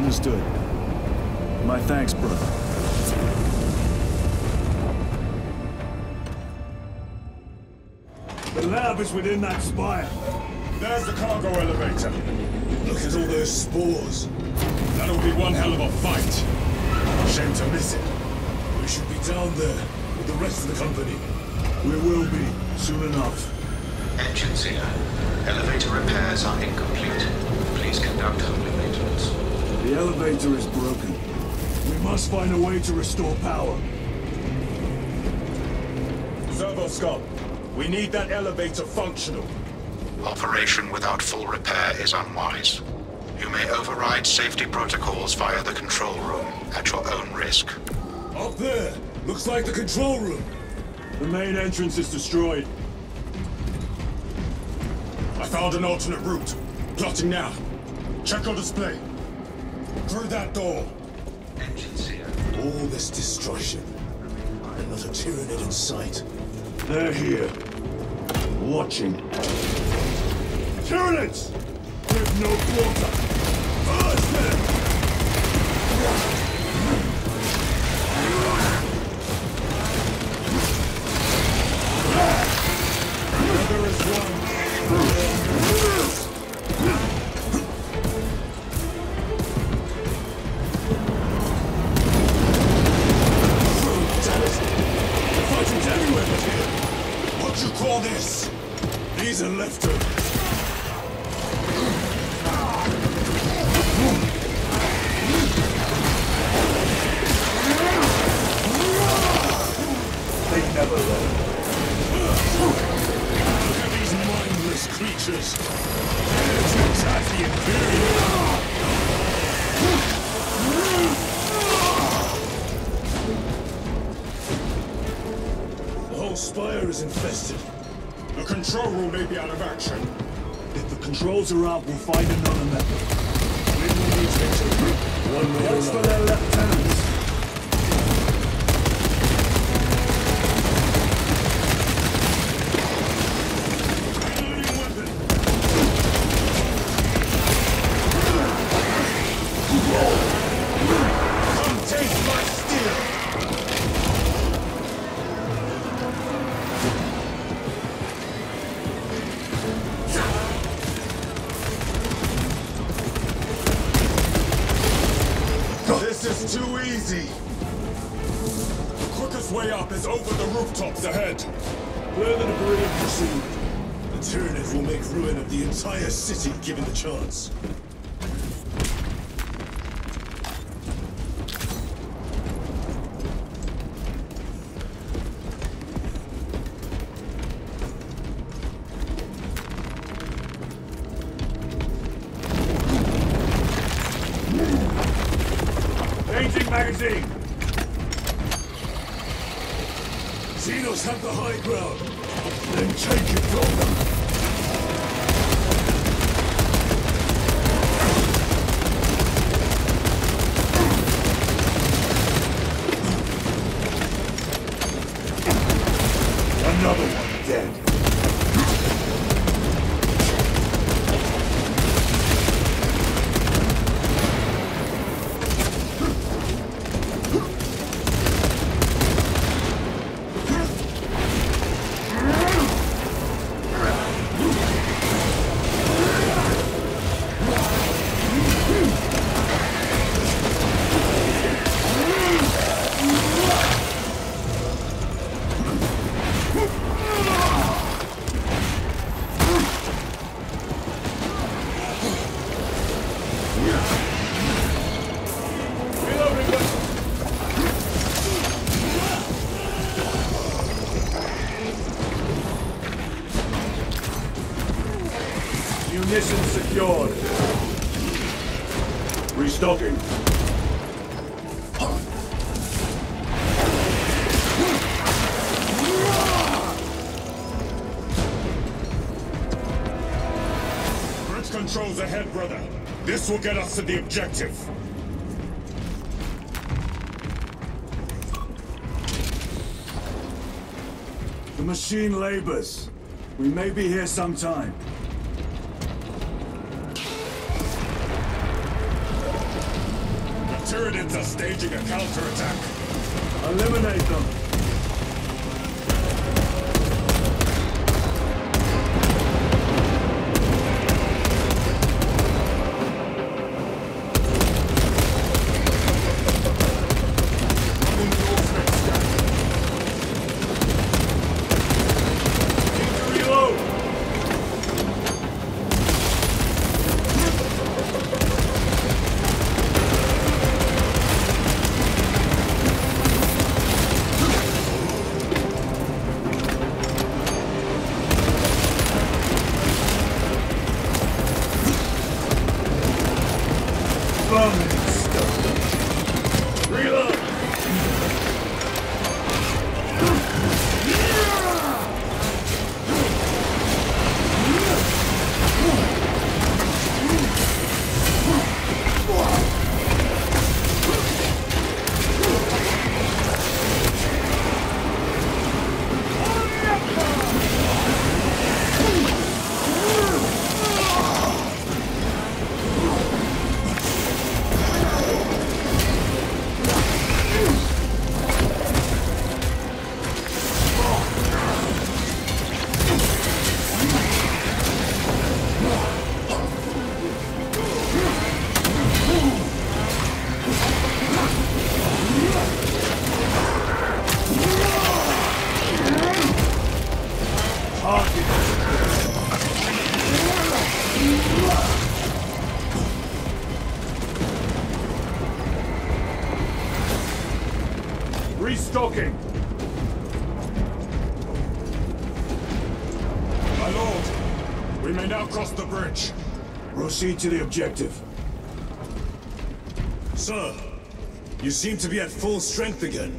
Understood. My thanks, brother. The lab is within that spire. There's the cargo elevator. Look at all those spores. That'll be one hell of a fight. Shame to miss it. We should be down there with the rest of the company. We will be, soon enough. Engines here. Elevator repairs are incomplete. Please conduct only maintenance. The elevator is broken. We must find a way to restore power. Servoscop, we need that elevator functional. Operation without full repair is unwise. You may override safety protocols via the control room at your own risk. Up there! Looks like the control room! The main entrance is destroyed. I found an alternate route. Plotting now. Check your display. Through that door. Engines here. All this destruction. And not a Tyranid in sight. They're here. Watching. Tyranids! Give no quarter! Burst them! There is one. Damn it! The fighting's everywhere but here! What do you call this? These are leftovers. Look at these mindless creatures! They're to attack the Imperium! The whole spire is infested. The control room may be out of action. If the controls are out, we'll find another method. We will need victory. One way or another. Watch for their lieutenants! Entire city given the chance. Changing magazine. Xenos have the high ground. Then take it from them. Restocking. Bridge controls ahead, brother. This will get us to the objective. The machine labors. We may be here sometime. Tyranids are staging a counterattack. Eliminate them. Restocking. My lord, we may now cross the bridge. Proceed to the objective. Sir, you seem to be at full strength again.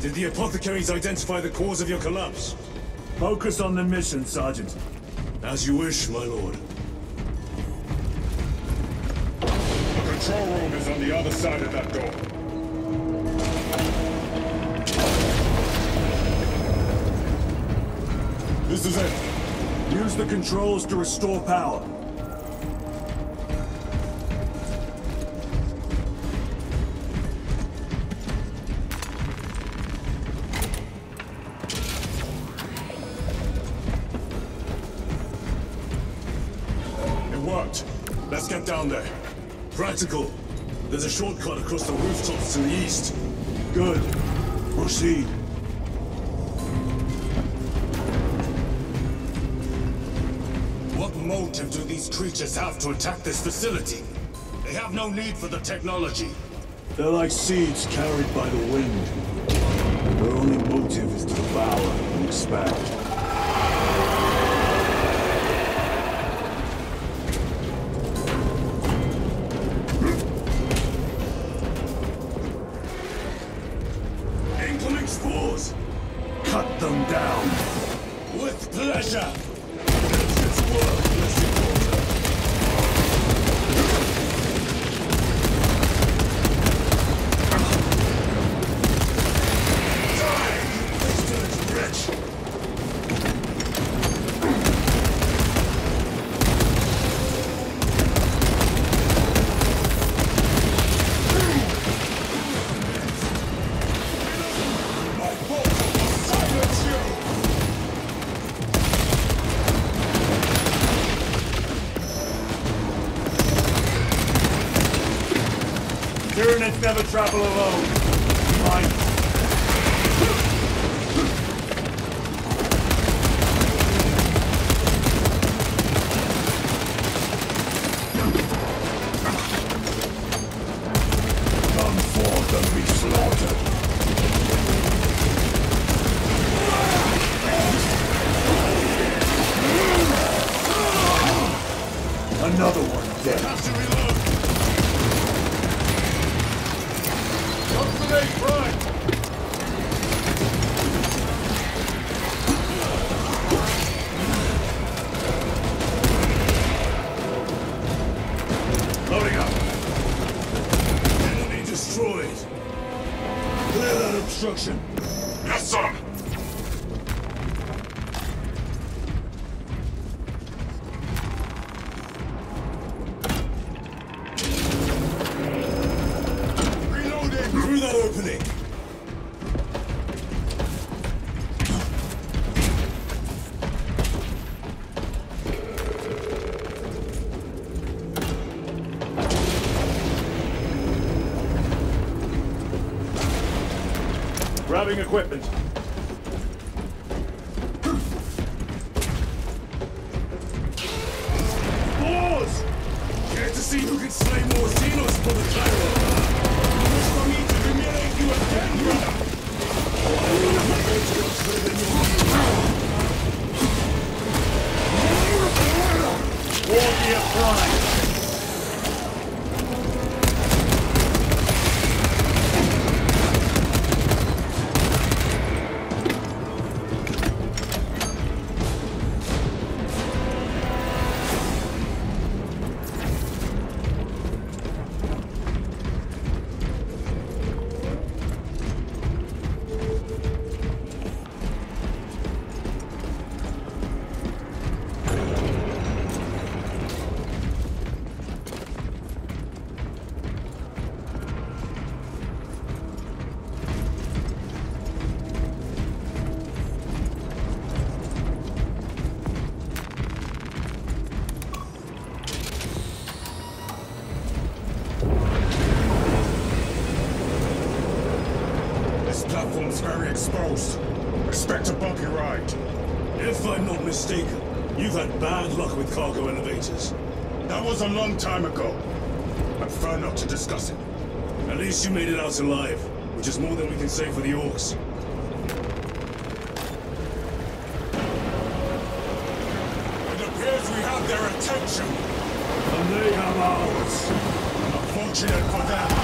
Did the apothecaries identify the cause of your collapse? Focus on the mission, Sergeant. As you wish, my lord. The control room is on the other side of that door. This is it. Use the controls to restore power. It worked. Let's get down there. Practical. There's a shortcut across the rooftops to the east. Good. Proceed. What motive do these creatures have to attack this facility? They have no need for the technology. They're like seeds carried by the wind. Their only motive is to devour and expand. Incoming spores! Cut them down! With pleasure! Tyranids never travel alone. Fine. Yes, sir! Grabbing equipment. Wars! Care to see who can slay more Xenos for the Tyranid? Wish for me to humiliate you again, brother! I will not make you better than you are. Warrior pride! Time ago. I prefer not to discuss it. At least you made it out alive, which is more than we can say for the orcs. It appears we have their attention. And they have ours. Unfortunate for them.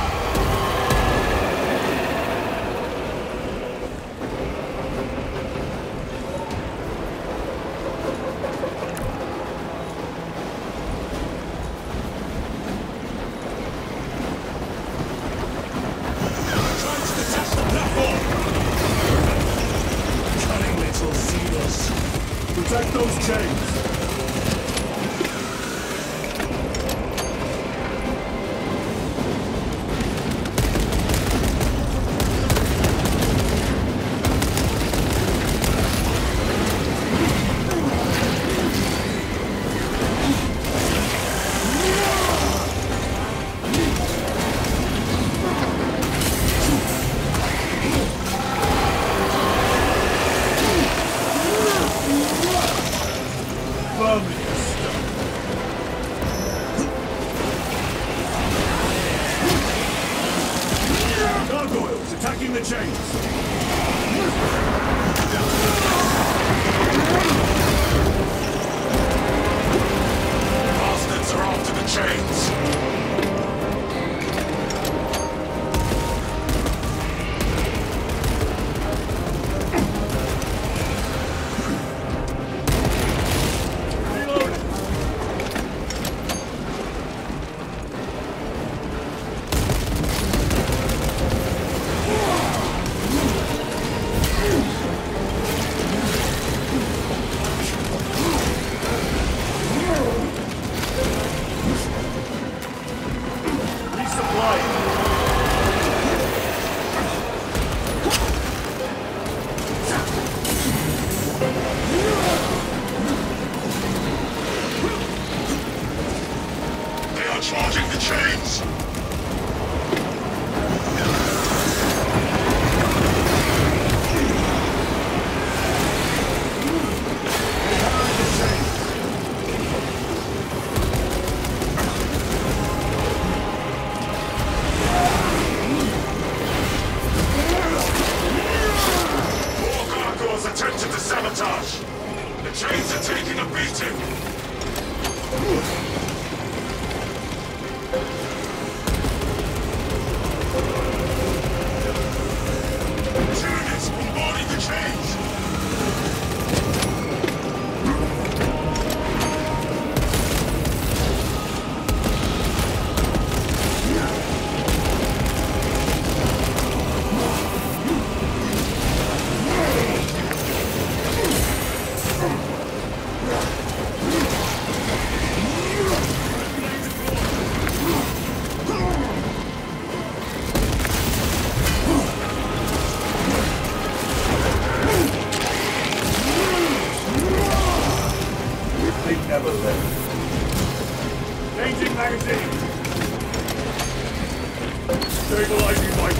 Stabilizing my...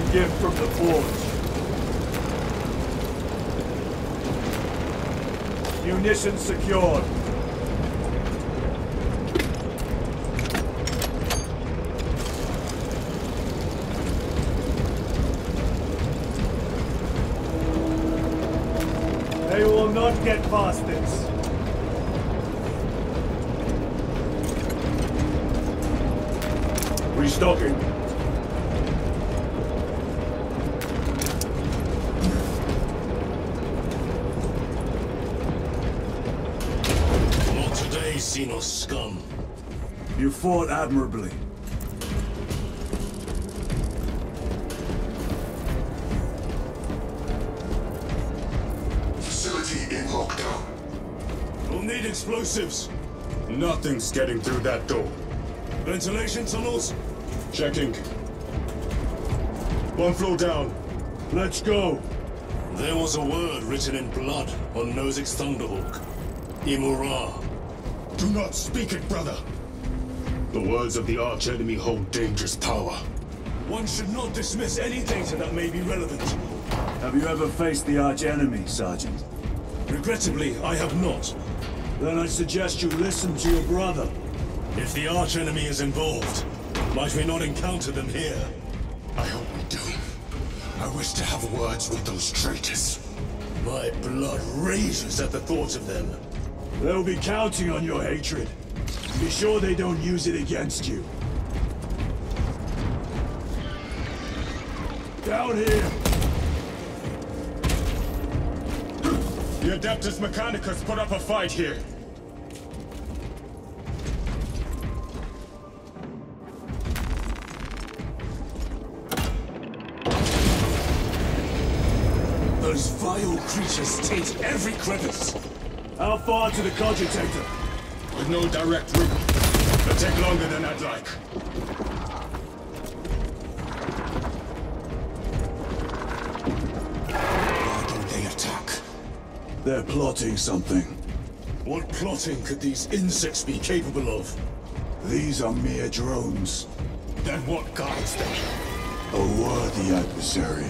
divine gift from the forge. Munitions secured. They will not get past this. Restocking. Not today, Xenos scum. You fought admirably. Facility in lockdown. We'll need explosives. Nothing's getting through that door. Ventilation tunnels? Checking. One floor down. Let's go. There was a word written in blood on Nozick's Thunderhawk. Imura. Do not speak it, brother. The words of the arch-enemy hold dangerous power. One should not dismiss any data that may be relevant. Have you ever faced the arch-enemy, Sergeant? Regrettably, I have not. Then I suggest you listen to your brother. If the arch-enemy is involved, might we not encounter them here? I hope we do. I wish to have words with those traitors. My blood rages at the thought of them. They'll be counting on your hatred. Be sure they don't use it against you. Down here! The Adeptus Mechanicus put up a fight here. Those vile creatures taint every crevice. How far to the Cogitator? With no direct route. It'll take longer than I'd like. Why don't they attack? They're plotting something. What plotting could these insects be capable of? These are mere drones. Then what guides them? A worthy adversary.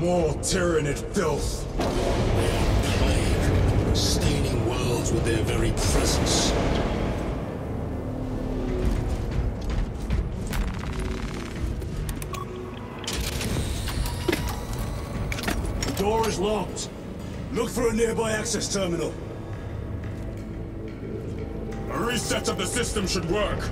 More Tyranid filth. They are plague, staining worlds with their very presence. The door is locked. Look for a nearby access terminal. A reset of the system should work.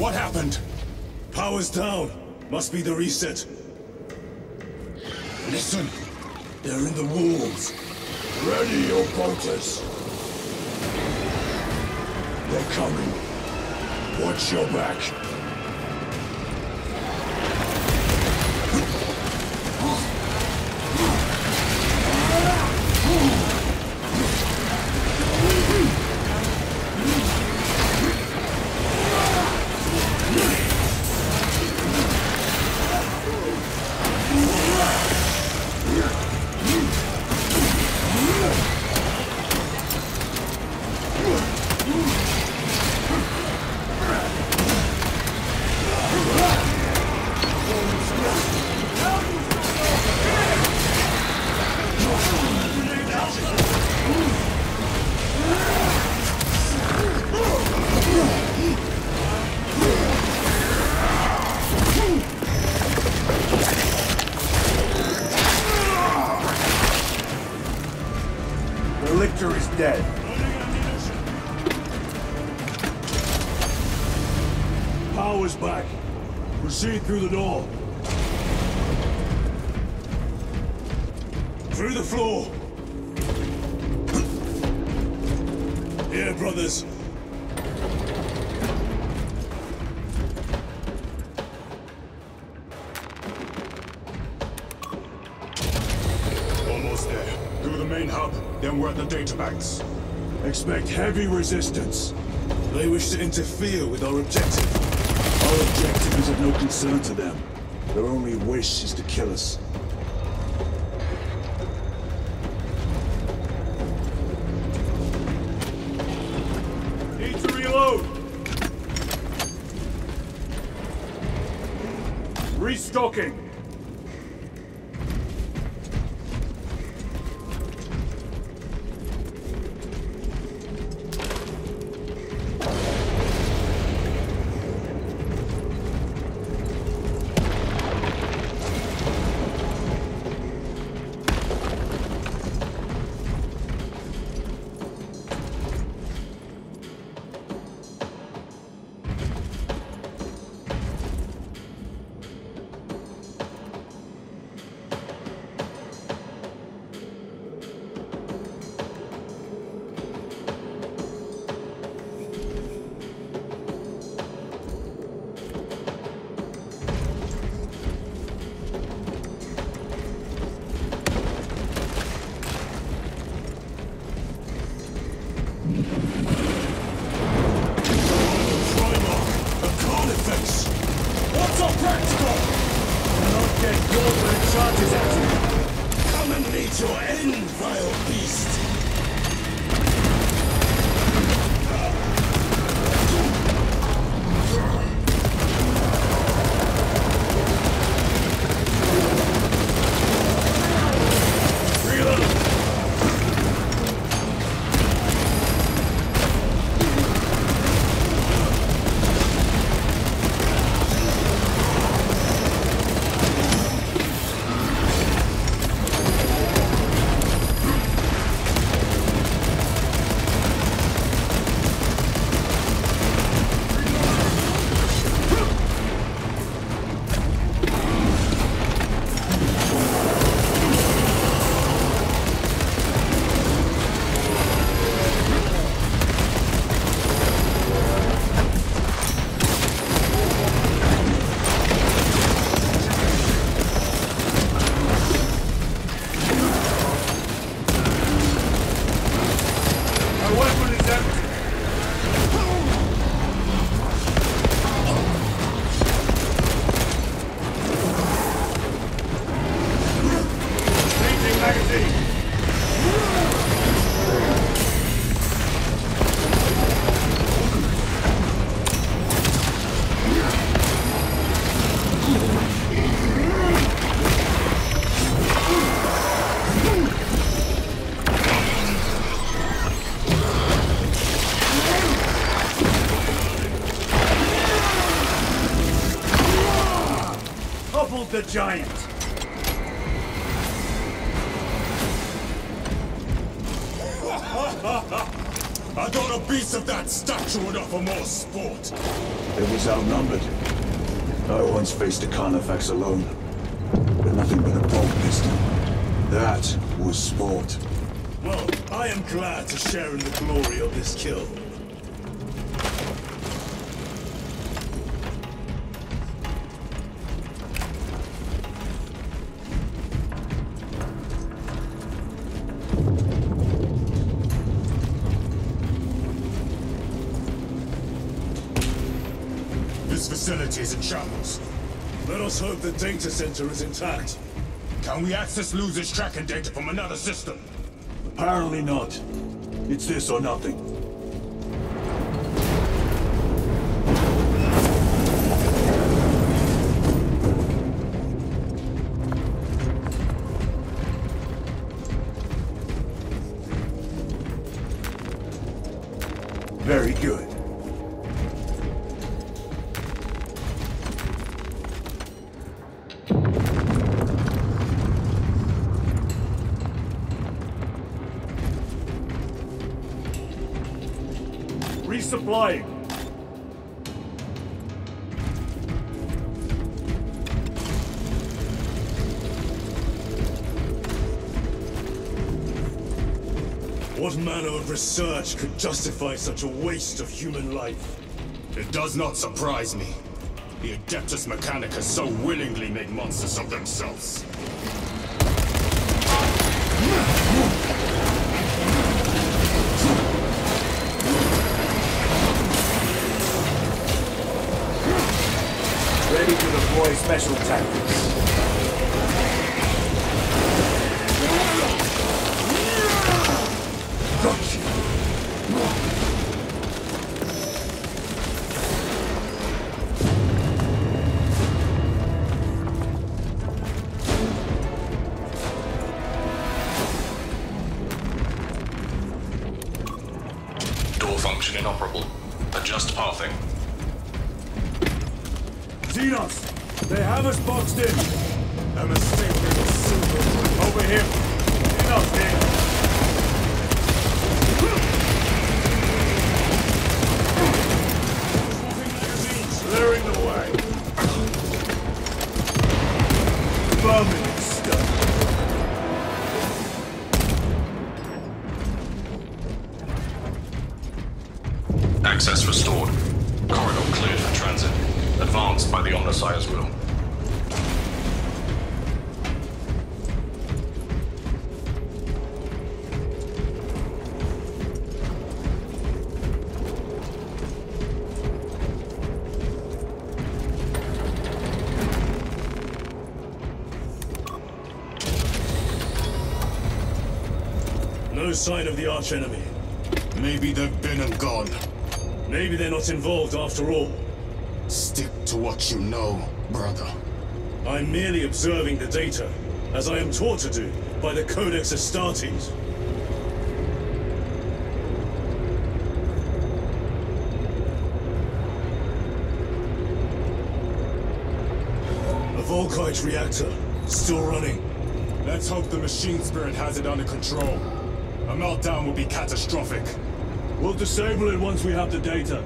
What happened? Power's down. Must be the reset. Listen. They're in the walls. Ready your boaters. They're coming. Watch your back. Power's back. Proceed through the door. Through the floor. Here, brothers. Almost there. Through the main hub, then we're at the databanks. Expect heavy resistance. They wish to interfere with our objective. Our objective is of no concern to them. Their only wish is to kill us. Need to reload! Restocking! The giant. I got a piece of that statue enough for more sport. It was outnumbered. I once faced a Carnifex alone, but nothing but a bolt pistol. That was sport. Well, I am glad to share in the glory of this kill. Facilities and shambles. Let us hope the data center is intact. Can we access Luz's tracking data from another system? Apparently not. It's this or nothing. Very good. Supplying. What manner of research could justify such a waste of human life? It does not surprise me. The Adeptus Mechanicus so willingly make monsters of themselves. Ready to deploy special tactics. Access restored. Corridor cleared for transit. Advanced by the Omniscience's rule. No sign of the archenemy. Maybe they've been and gone. Maybe they're not involved after all. Stick to what you know, brother. I'm merely observing the data, as I am taught to do by the Codex Astartes. A Volkite reactor, still running. Let's hope the machine spirit has it under control. A meltdown will be catastrophic. We'll disable it once we have the data.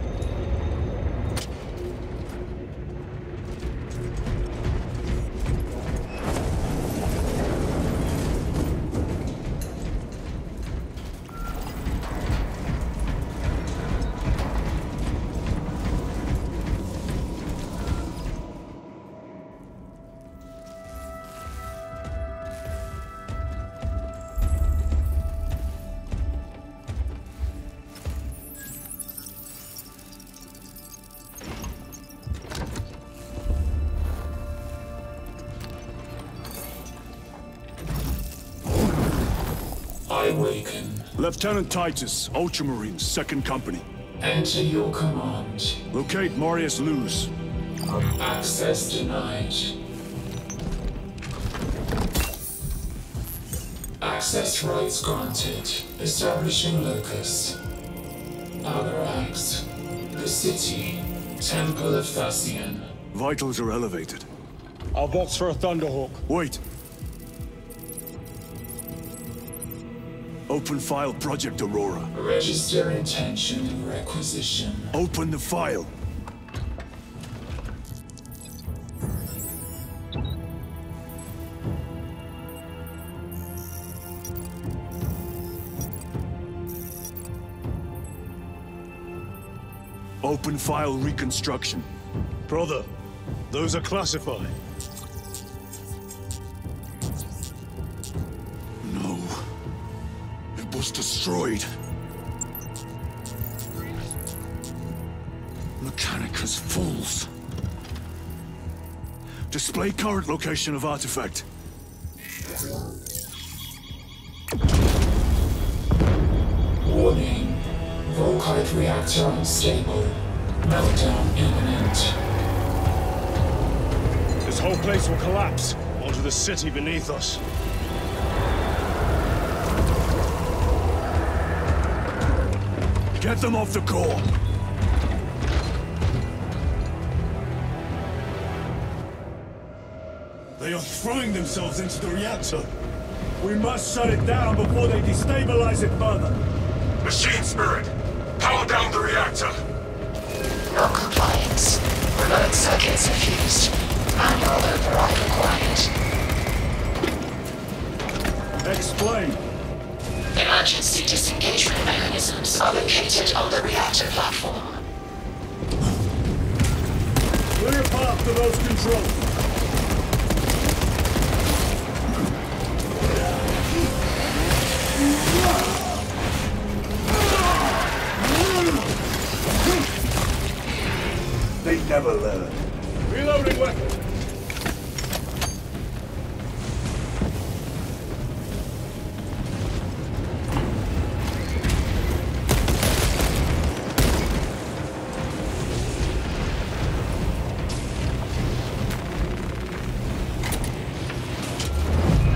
Lieutenant Titus, Ultramarines, 2nd Company. Enter your command. Locate Marius Luz. Access denied. Access rights granted. Establishing Locus. Agarax. The city. Temple of Thassian. Vitals are elevated. I'll box for a Thunderhawk. Wait. Open file Project Aurora. Register intention and requisition. Open the file. Open file reconstruction. Brother, those are classified. Destroyed. Mechanicus falls. Display current location of artifact. Warning. Volkite reactor unstable. Meltdown imminent. This whole place will collapse onto the city beneath us. Get them off the core! They are throwing themselves into the reactor! We must shut it down before they destabilize it further! Machine Spirit! Power down the reactor! No compliance. Remote circuits are fused. Manual override required. Explain! Emergency disengagement mechanisms are located on the reactor platform. Clear path to those controls.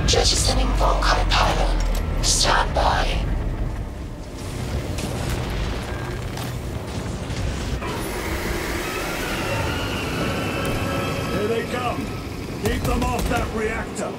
Ranger is sending Volkite pylon. Stand by. Here they come. Keep them off that reactor.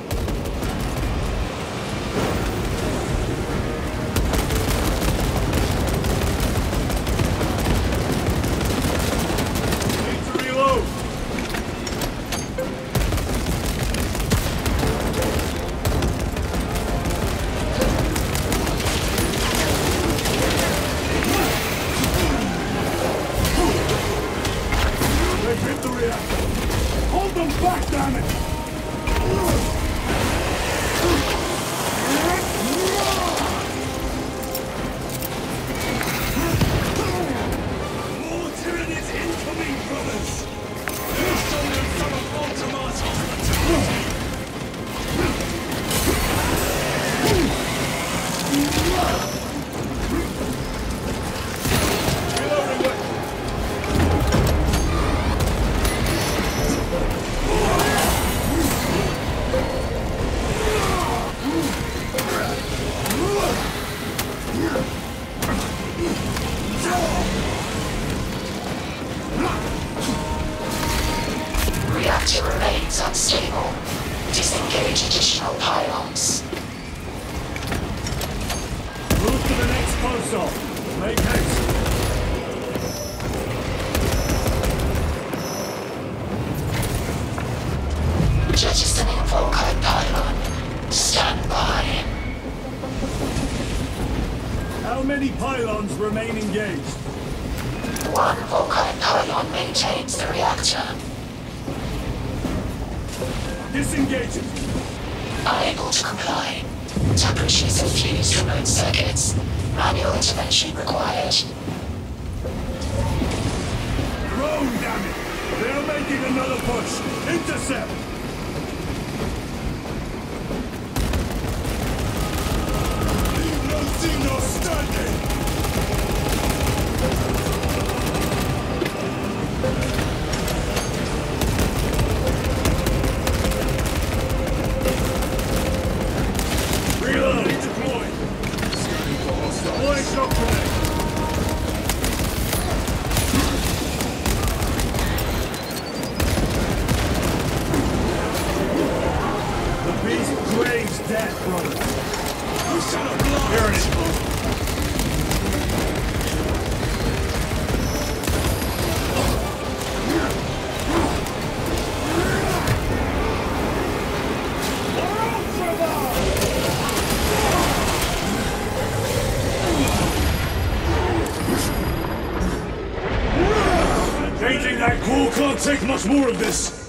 Take much more of this!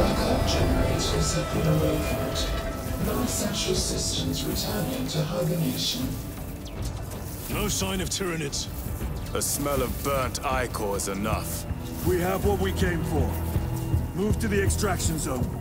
backup generators at the arrowroot. Non-essential systems returning to hibernation. No sign of Tyranids. The smell of burnt ichor is enough. We have what we came for. Move to the extraction zone.